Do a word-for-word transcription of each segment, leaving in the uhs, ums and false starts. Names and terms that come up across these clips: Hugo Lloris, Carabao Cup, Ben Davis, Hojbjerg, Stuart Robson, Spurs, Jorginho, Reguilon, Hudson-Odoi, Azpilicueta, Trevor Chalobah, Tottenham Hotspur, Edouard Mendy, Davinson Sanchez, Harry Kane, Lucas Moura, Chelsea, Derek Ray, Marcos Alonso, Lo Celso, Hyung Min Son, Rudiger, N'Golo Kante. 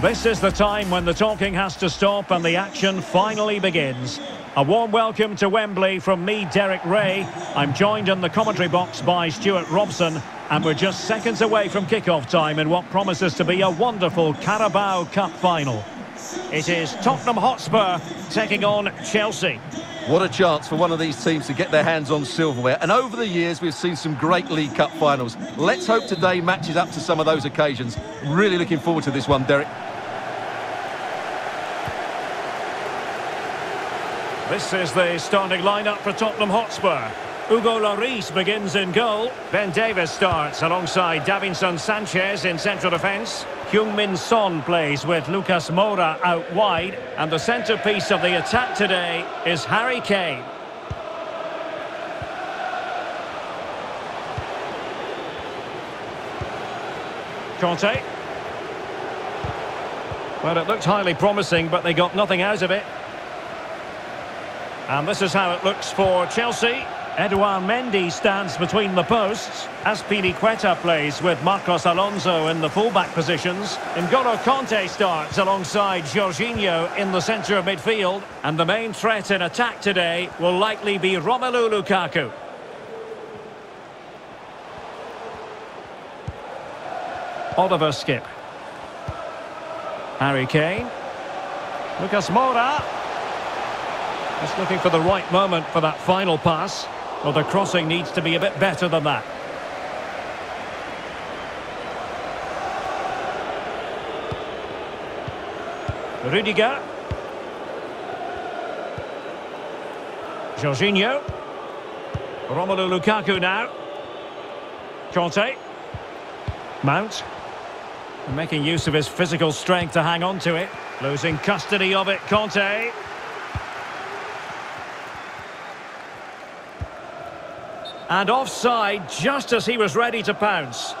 This is the time when the talking has to stop and the action finally begins. A warm welcome to Wembley from me, Derek Ray. I'm joined in the commentary box by Stuart Robson, and we're just seconds away from kick-off time in what promises to be a wonderful Carabao Cup final. It is Tottenham Hotspur taking on Chelsea. What a chance for one of these teams to get their hands on silverware. And over the years, we've seen some great League Cup finals. Let's hope today matches up to some of those occasions. Really looking forward to this one, Derek. This is the starting lineup for Tottenham Hotspur. Hugo Lloris begins in goal. Ben Davis starts alongside Davinson Sanchez in central defence. Hyung Min Son plays with Lucas Moura out wide. And the centrepiece of the attack today is Harry Kane. Kante. Well, it looked highly promising, but they got nothing out of it. And this is how it looks for Chelsea. Edouard Mendy stands between the posts. Azpilicueta plays with Marcos Alonso in the fullback positions. N'Golo Kante starts alongside Jorginho in the centre of midfield. And the main threat in attack today will likely be Romelu Lukaku. Oliver Skip. Harry Kane. Lucas Moura. Just looking for the right moment for that final pass. Well, the crossing needs to be a bit better than that. Rudiger. Jorginho. Romelu Lukaku now. Kante. Mount. Making use of his physical strength to hang on to it. Losing custody of it, Kante. And offside just as he was ready to pounce.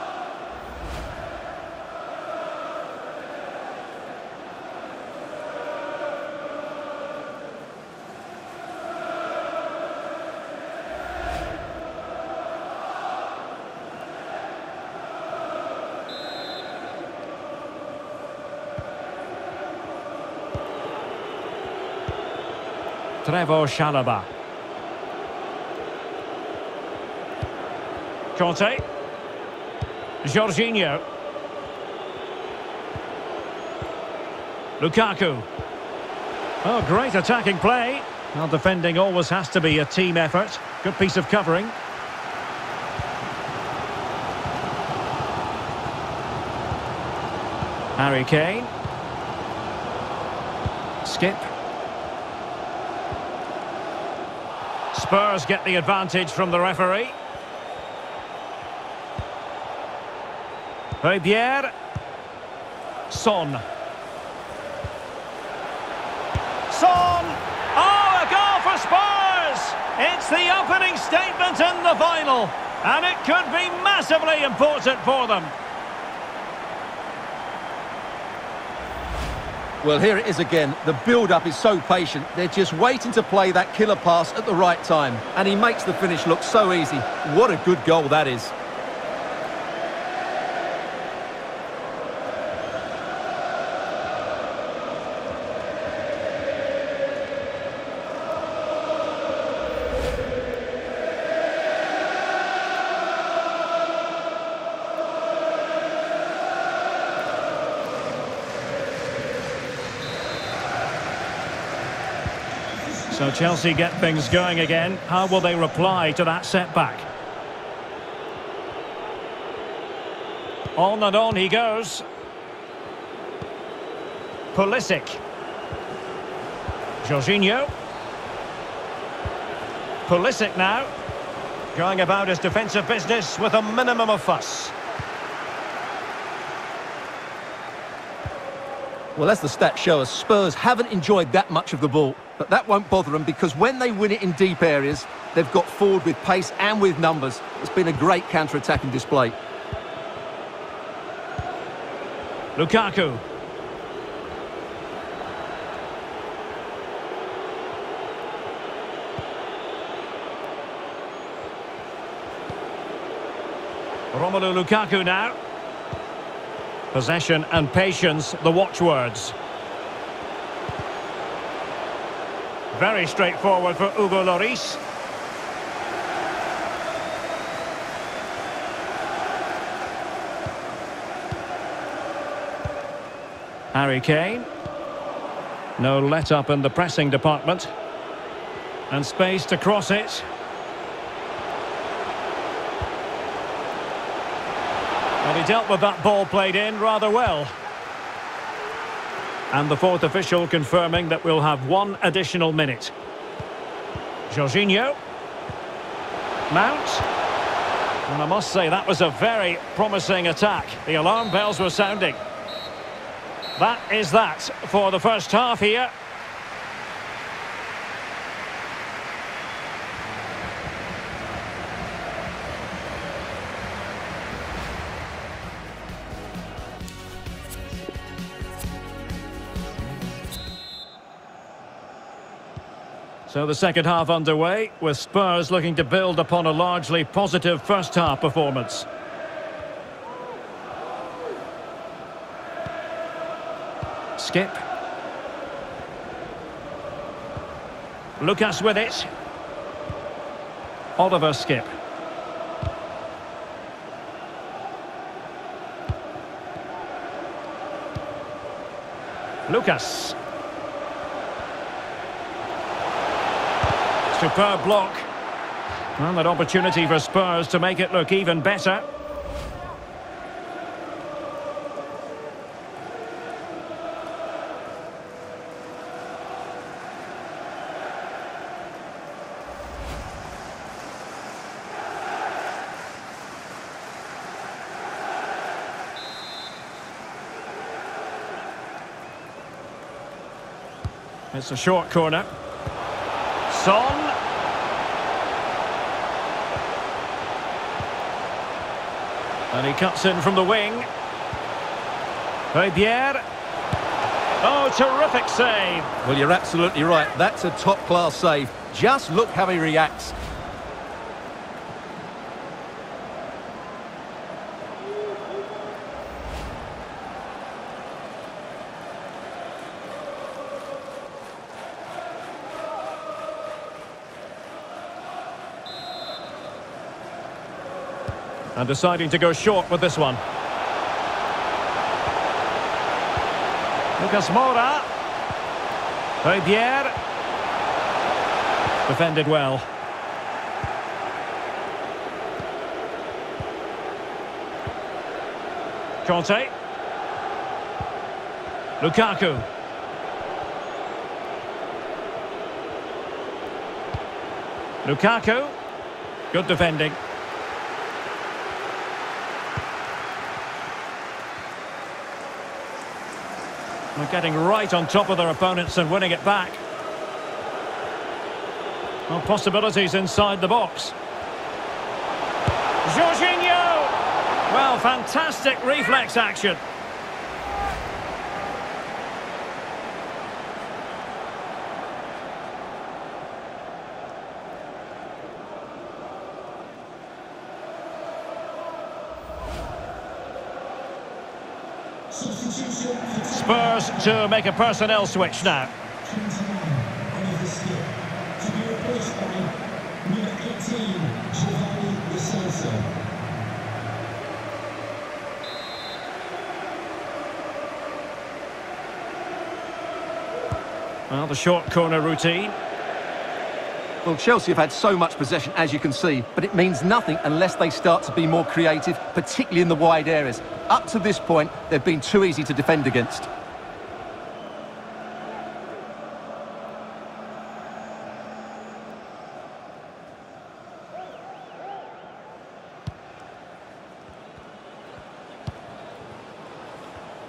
Trevor Chalobah. Kante. Jorginho. Lukaku. Oh, great attacking play. Well, defending always has to be a team effort. Good piece of covering. Harry Kane. Skip. Spurs get the advantage from the referee. Hojbjerg. Son. Son! Oh, a goal for Spurs! It's the opening statement in the final, and it could be massively important for them. Well, here it is again. The build-up is so patient. They're just waiting to play that killer pass at the right time, and he makes the finish look so easy. What a good goal that is. So Chelsea get things going again. How will they reply to that setback? On and on he goes. Pulisic. Jorginho. Pulisic now. Going about his defensive business with a minimum of fuss. Well, as the stats show us, Spurs haven't enjoyed that much of the ball. But that won't bother them, because when they win it in deep areas, they've got forward with pace and with numbers. It's been a great counter-attacking display. Lukaku. Romelu Lukaku now. Possession and patience, the watchwords. Very straightforward for Hugo Lloris. Harry Kane. No let-up in the pressing department. And space to cross it. Well, he dealt with that ball played in rather well. And the fourth official confirming that we'll have one additional minute. Jorginho. Mount. And I must say, that was a very promising attack. The alarm bells were sounding. That is that for the first half here. So the second half underway, with Spurs looking to build upon a largely positive first half performance. Skip. Lucas with it. Oliver Skip. Lucas. Superb block. Well, that opportunity for Spurs to make it look even better. It's a short corner. Son. And he cuts in from the wing. Hojbjerg. Oh, terrific save. Well, you're absolutely right. That's a top-class save. Just look how he reacts. And deciding to go short with this one. Lucas Moura. Hojbjerg. Defended well. Kante. Lukaku. Lukaku. Good defending. They're getting right on top of their opponents and winning it back. Well, possibilities inside the box. Jorginho! Well, fantastic reflex action. Spurs to make a personnel switch now. Well, the short corner routine. Well, Chelsea have had so much possession, as you can see, but it means nothing unless they start to be more creative, particularly in the wide areas. Up to this point, they've been too easy to defend against.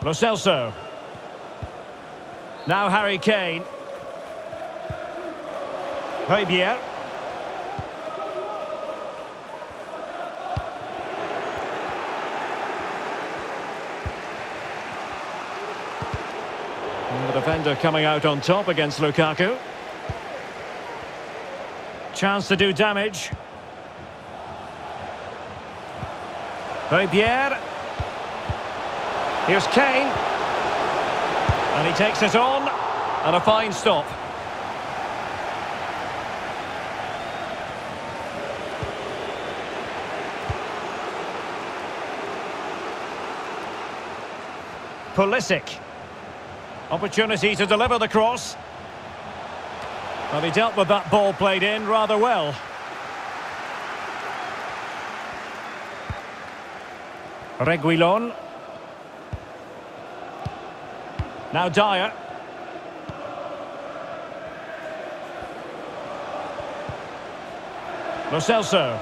Lo Celso. Now Harry Kane. Hojbjerg. And the defender coming out on top against Lukaku. Chance to do damage. Hojbjerg. Here's Kane. And he takes it on. And a fine stop. Pulisic. Opportunity to deliver the cross. Well, he dealt with that ball played in rather well. Reguilon. Now Dyer. Lo Celso.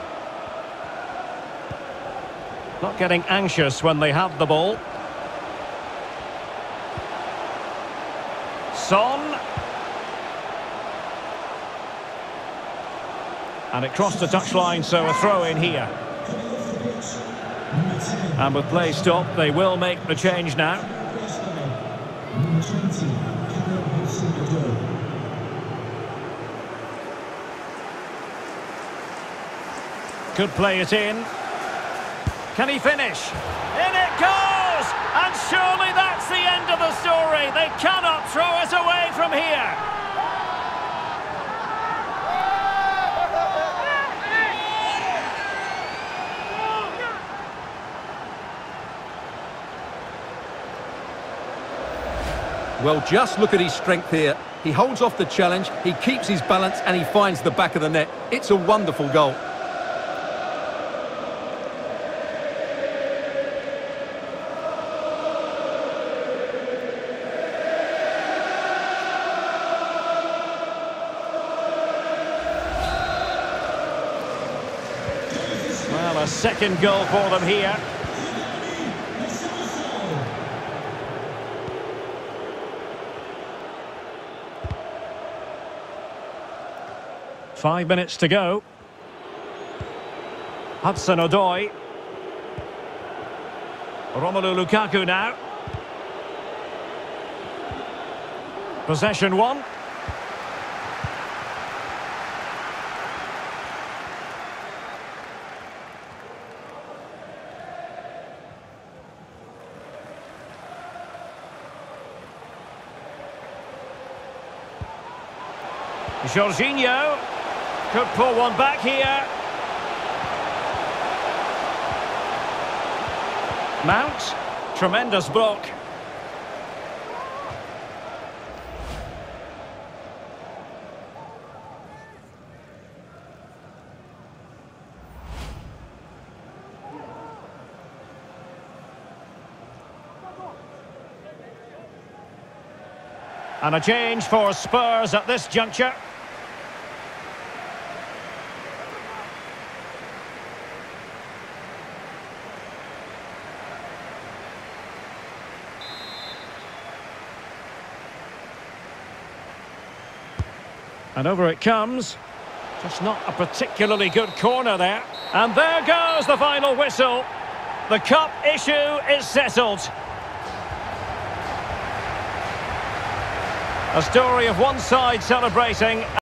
Not getting anxious when they have the ball. Son. And it crossed the touchline, so a throw in here. And with play stopped, they will make the change now. Could play it in. Can he finish? In it goes! And surely that's the end of the story. They cannot throw it away from here. Well, just look at his strength here. He holds off the challenge, he keeps his balance, and he finds the back of the net. It's a wonderful goal. Well, a second goal for them here. Five minutes to go. Hudson-Odoi. Romelu Lukaku now. Possession one. Jorginho. Could pull one back here. Mount. Tremendous block. And a change for Spurs at this juncture. And over it comes. Just not a particularly good corner there. And there goes the final whistle. The cup issue is settled. A story of one side celebrating.